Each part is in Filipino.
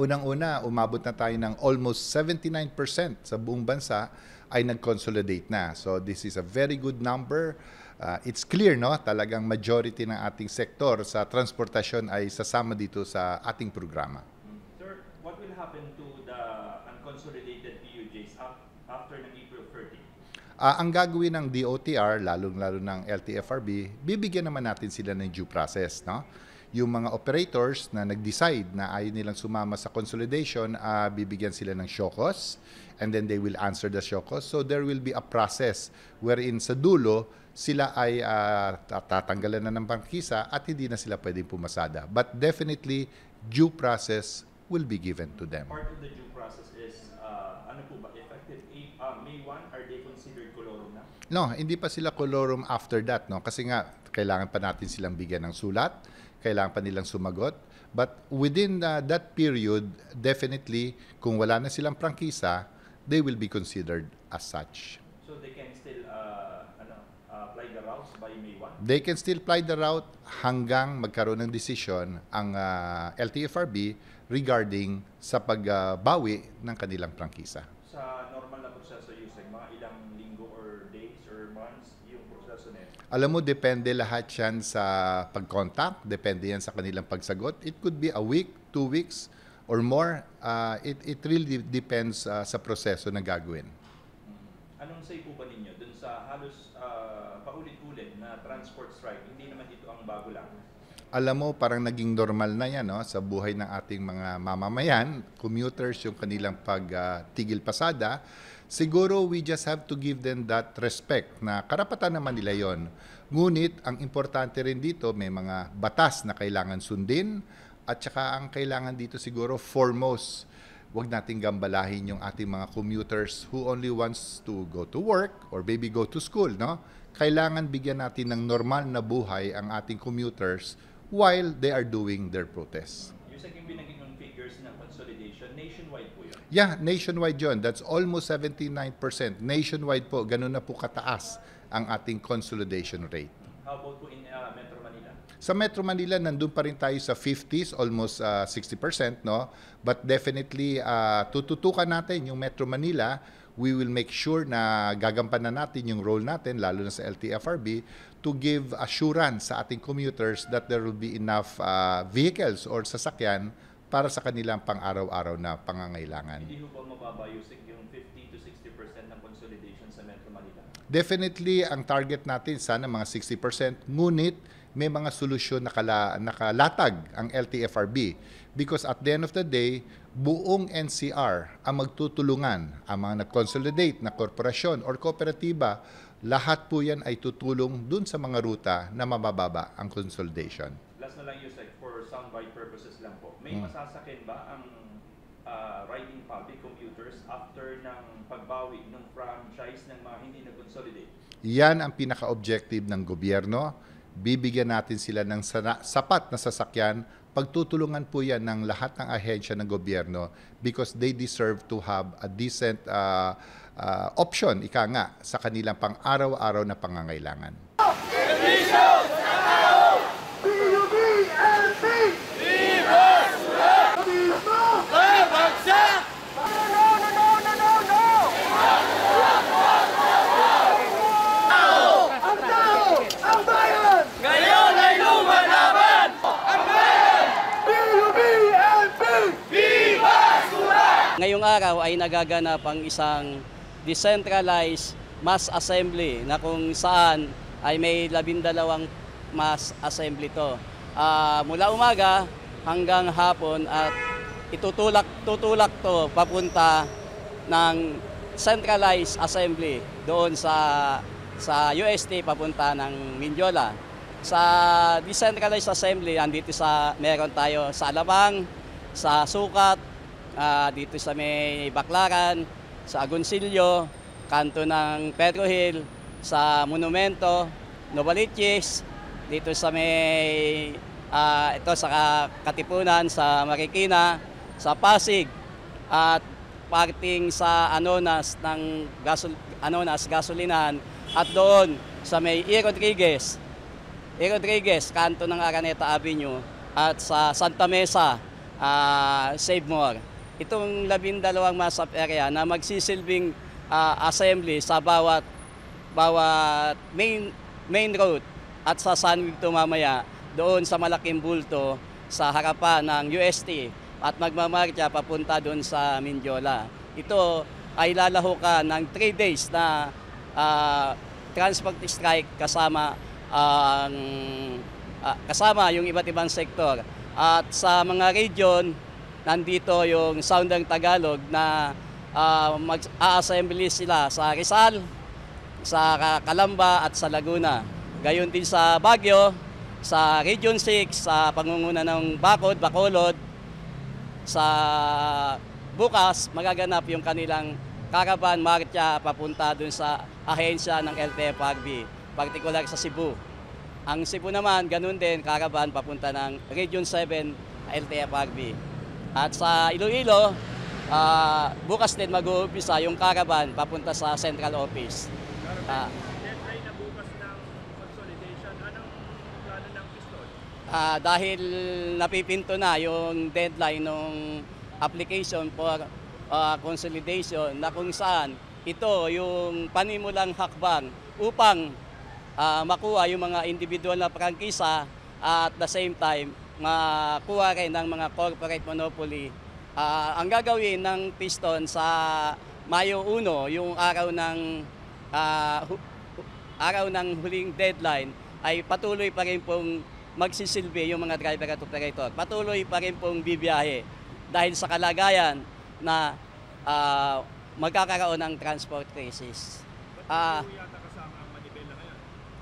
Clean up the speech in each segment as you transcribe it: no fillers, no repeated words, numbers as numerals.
unang-una, umabot na tayo ng almost 79% sa buong bansa ay nag-consolidate na. So this is a very good number. It's clear, no? Talagang majority ng ating sektor sa transportasyon ay sasama dito sa ating programa. Sir, what will happen to the unconsolidated PUJs after ng April 30? Ang gagawin ng DOTR, lalong-lalo ng LTFRB, bibigyan naman natin sila ng due process, no? Yung mga operators na nag-decide na ayaw nilang sumama sa consolidation, bibigyan sila ng show-cause and then they will answer the show-cause. So there will be a process wherein sa dulo sila ay tatanggalan na ng bangkisa at hindi na sila pwedeng pumasada. But definitely, due process will be given to them. Part of the due process is, ano po ba, effective May 1, are they considered colorum na? No, hindi pa sila colorum after that, no? Kasi nga, kailangan pa natin silang bigyan ng sulat, kailangan pa nilang sumagot. But within that period, definitely, kung wala na silang prangkisa, they will be considered as such. So they can still apply the routes by May 1? They can still apply the route hanggang magkaroon ng decision ang LTFRB regarding sa pagbawi ng kanilang prangkisa. Sa normal na proseso, Yuseng, mga ilang linggo or days or months yung proseso nito? Alam mo, depende lahat yan sa pag-contact, depende yan sa kanilang pagsagot. It could be a week, 2 weeks, or more. It really depends sa proseso na gagawin. Anong say po ba ninyo dun sa halos paulit-ulit na transport strike? Hindi naman ito ang bago lang. Alam mo, parang naging normal na yan, no? Sa buhay ng ating mga mamamayan, commuters, yung kanilang pagtigil pasada. Siguro we just have to give them that respect na karapatan naman nila yon. Ngunit ang importante rin dito, may mga batas na kailangan sundin at saka ang kailangan dito siguro foremost, huwag nating gambalahin yung ating mga commuters who only wants to go to work or maybe go to school, no? Kailangan bigyan natin ng normal na buhay ang ating commuters while they are doing their protests. Yung sa binagin ng figures ng consolidation, nationwide po yun? Yeah, nationwide yun. That's almost 79%. Nationwide po, ganun na po kataas ang ating consolidation rate. How about po in Metro Manila? Sa Metro Manila, nandun pa rin tayo sa 50s, almost 60%, no? But definitely, tututukan natin yung Metro Manila. We will make sure na gagampanan natin yung role natin, lalo na sa LTFRB, to give assurance sa ating commuters that there will be enough vehicles or sasakyan para sa kanilang pang-araw-araw na pangangailangan. Hindi mo ba mababayusik yung 50 to 60% ng consolidation sa Metro Manila? Definitely, ang target natin sana mga 60%, ngunit may mga solusyon na nakalatag ang LTFRB because at the end of the day, buong NCR ang magtutulungan, ang mga nag-consolidate na korporasyon or kooperatiba, lahat po yan ay tutulong dun sa mga ruta na mabababa ang consolidation. Last na lang, Yusek, for soundbite purposes lang po, may masasakin ba ang riding public computers after ng pagbawi ng franchise ng mga hindi na-consolidate? Yan ang pinaka-objective ng gobyerno. Bibigyan natin sila ng sapat na sasakyan. Pagtutulungan po yan ng lahat ng ahensya ng gobyerno because they deserve to have a decent option, ika nga, sa kanilang pang-araw-araw na pangangailangan. Ngayong araw ay nagaganap ang isang decentralized mass assembly na kung saan ay may 12 mass assembly to. Mula umaga hanggang hapon at tutulak to papunta ng centralized assembly doon sa UST papunta ng Mindyola. Sa decentralized assembly, andito meron tayo sa Alabang, sa Sukat, dito sa may Baclaran, sa Agoncillo, kanto ng Pedro Hill, sa Monumento, Novaliches, dito sa may ito sa Katipunan, sa Marikina, sa Pasig at parting sa Anonas ng Gasolinan at doon sa may E. Rodriguez, kanto ng Araneta Avenue at sa Santa Mesa save more. Itong 12 mass-up area na magsisilbing assembly sa bawat main road at sa Sunweb to mamaya doon sa malaking bulto sa harapan ng UST at magmamarcha papunta doon sa Mindyola. Ito ay lalahukan ng 3 days na transport strike kasama yung iba't ibang sektor. At sa mga region, nandito yung Soundang Tagalog na mag-a-assembly sila sa Rizal, sa Calamba at sa Laguna. Gayon din sa Baguio, sa Region 6, sa pangunguna ng Bacolod, sa bukas magaganap yung kanilang caravan marcha papunta dun sa ahensya ng LTFRB, partikular sa Cebu. Ang Cebu naman, ganun din, caravan papunta ng Region 7 LTFRB. At sa Iloilo, bukas din mag-uumpisa yung caravan papunta sa Central Office. Deadline na bukas ng consolidation, anong plano ng Piston? Dahil napipinto na yung deadline ng application for consolidation na kung saan ito yung panimulang hakbang upang makuha yung mga individual na prangkisa at the same time makuha rin ng mga corporate monopoly. Ang gagawin ng Piston sa Mayo 1, yung araw ng huling deadline, ay patuloy pa rin pong magsisilbi yung mga driver at operator. Patuloy pa rin pong bibiyahe dahil sa kalagayan na magkakaroon ng transport crisis. Ba't po yata kasama ang Manibela ngayon?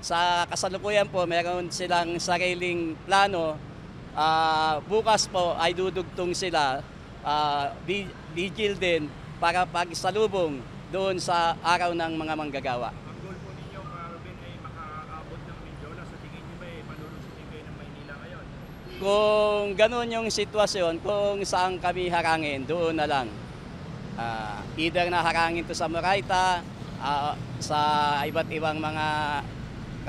Sa kasalukuyan po, meron silang sariling plano. Bukas po ay dudugtong sila, vigil din, para pagsalubong doon sa araw ng mga manggagawa. Ang goal po ninyo, Ruben, ay makaabot ng Mindyola. Sa tingin nyo ba, malulusutin kayo ng Maynila ngayon? Kung ganun yung sitwasyon, kung saan kami harangin, doon na lang. Either na harangin to sa Morayta, sa iba't ibang mga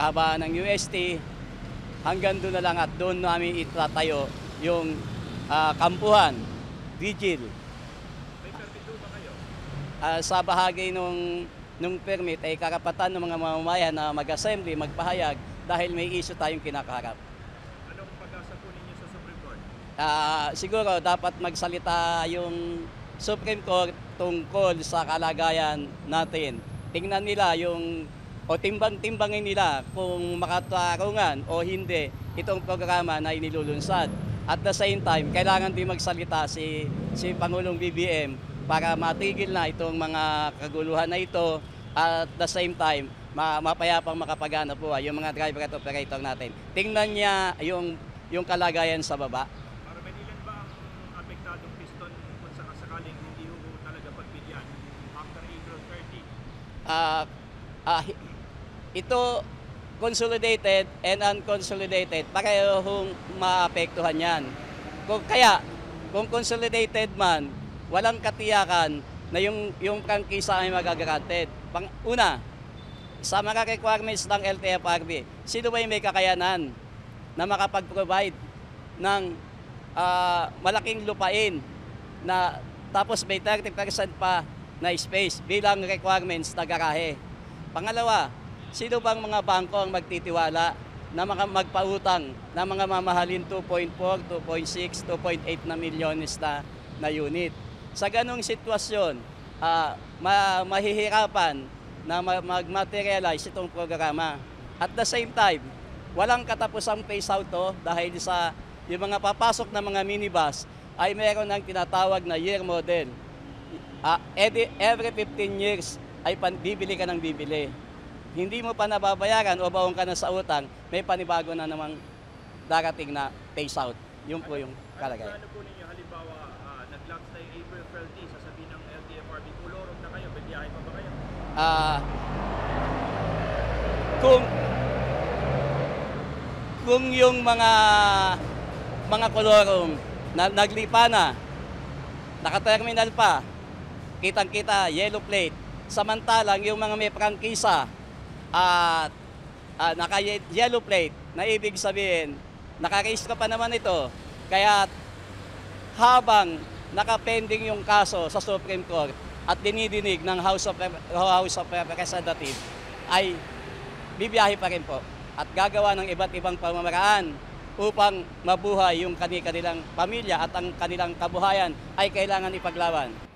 kahabaan ng UST, hanggang doon na lang at doon namin itatayo yung kampuhan, vigil. May permito ba kayo? Sa bahagi nung permit ay karapatan ng mga mamamayan na mag-assembly, magpahayag dahil may issue tayong kinakaharap. Anong pag-asa po ninyo sa Supreme Court? Siguro dapat magsalita yung Supreme Court tungkol sa kalagayan natin. Tingnan nila yung o timbang-timbangin nila kung makatarungan o hindi itong programa na inilulunsad. At the same time, kailangan din magsalita si Pangulong BBM para matigil na itong mga kaguluhan na ito. At the same time, mapayapang makapagana po yung mga driver at operator natin. Tingnan niya yung kalagayan sa baba. Para ilan ba ang apektadong Piston kung sakasakaling hindi ho talaga pagbigyan after April 30? Ito, consolidated and unconsolidated, parehong maapektuhan yan. Kung consolidated man, walang katiyakan na yung prangkisa ay magagaranted. Una, sa mga requirements ng LTFRB, sino ba yung may kakayanan na makapag-provide ng malaking lupain na tapos may 30% pa na space bilang requirements na garahe? Pangalawa, sino bang mga bangko ang magtitiwala na magpautang na mga mamahalin 2.4, 2.6, 2.8 na milyones na unit? Sa ganong sitwasyon, mahihirapan na mag-materialize itong programa. At the same time, walang katapusang phase-out to dahil sa yung mga papasok na mga minibus ay meron ng tinatawag na year model. Every 15 years ay bibili ka ng bibili. Hindi mo pa nababayaran o baon ka na sa utang, may panibago na namang darating na phase out. Yun po yung kalagayan. Ano po ninyo, halimbawa, nag-lapse tayo April 30, sasabihin ng LTFRB, kulorog na kayo, bibiyahe pa ba kayo? Kung yung mga kulorong na naglipa na, naka-terminal pa, kitang-kita, yellow plate, samantalang yung mga may prangkisa at naka-yellow plate, na ibig sabihin, naka-raise ka pa naman ito. Kaya habang nakapending yung kaso sa Supreme Court at dinidinig ng House of Representatives, ay bibiyahe pa rin po at gagawa ng iba't ibang pamamaraan upang mabuhay yung kanilang pamilya at ang kanilang kabuhayan ay kailangan ipaglaban.